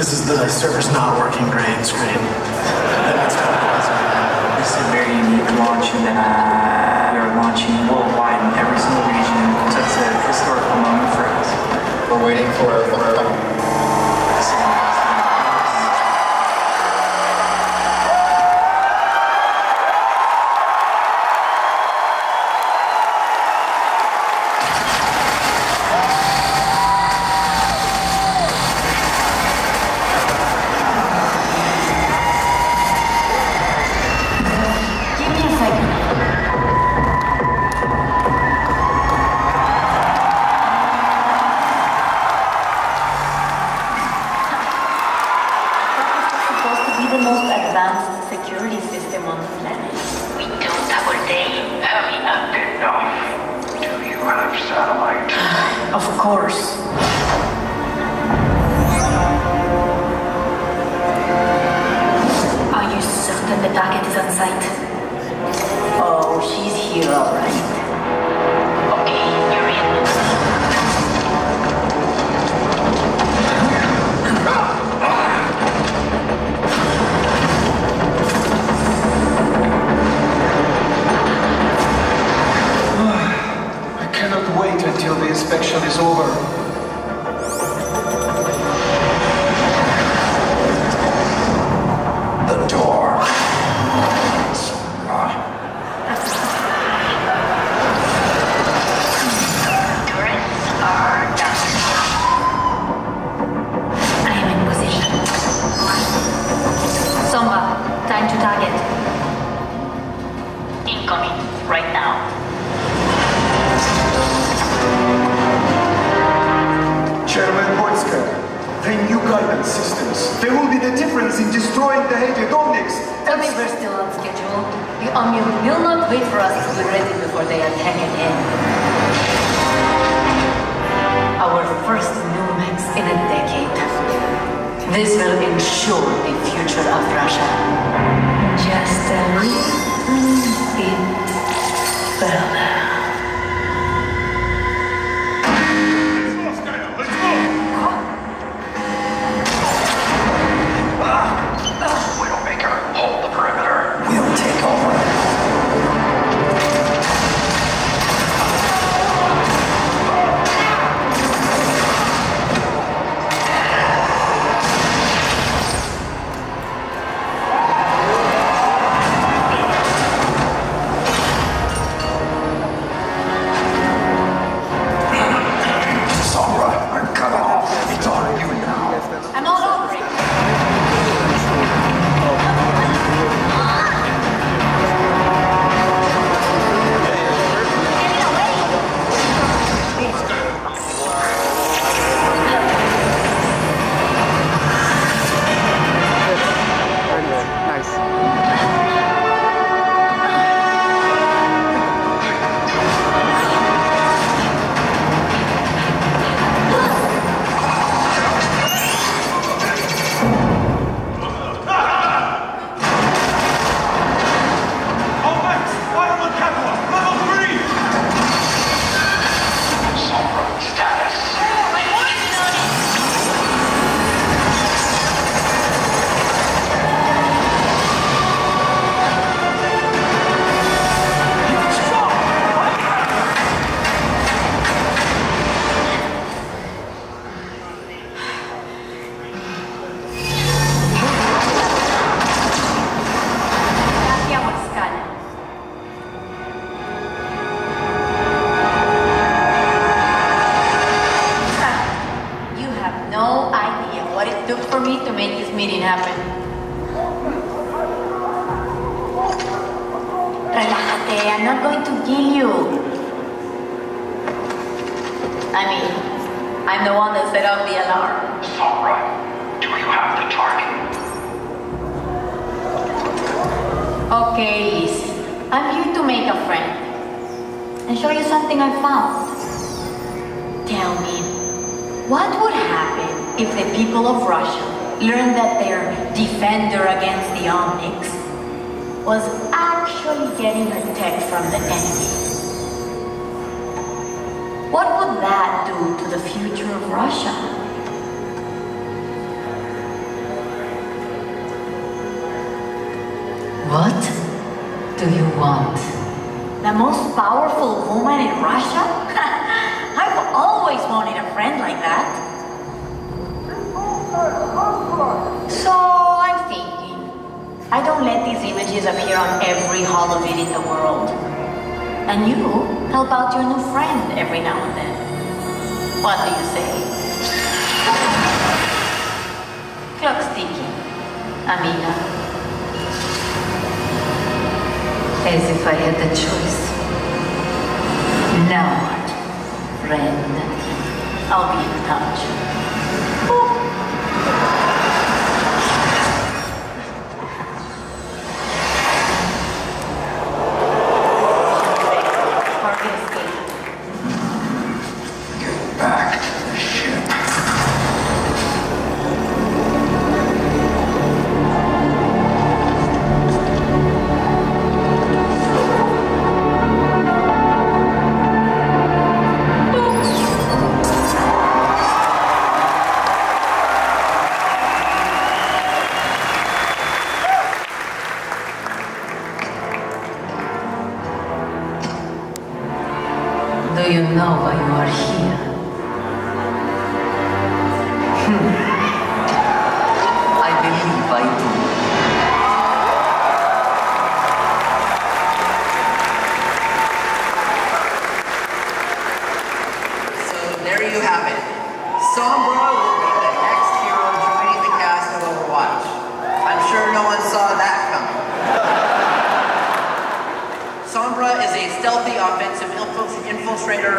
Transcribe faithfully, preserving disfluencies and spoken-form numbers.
This is the server's not working great screen. That's kind of awesome. This is a very unique launch in that we are launching worldwide in every single region. So it's a historical moment for us. We're waiting for a What would that do to the future of Russia? What do you want? The most powerful woman in Russia? I've always wanted a friend like that. So I'm thinking, I don't let these images appear on every holovid in the world. And you help out your new friend every now and then. What do you say? Clock's ticking, amiga. As if I had the choice. Now what, friend? I'll be in touch. Do you know why you are here?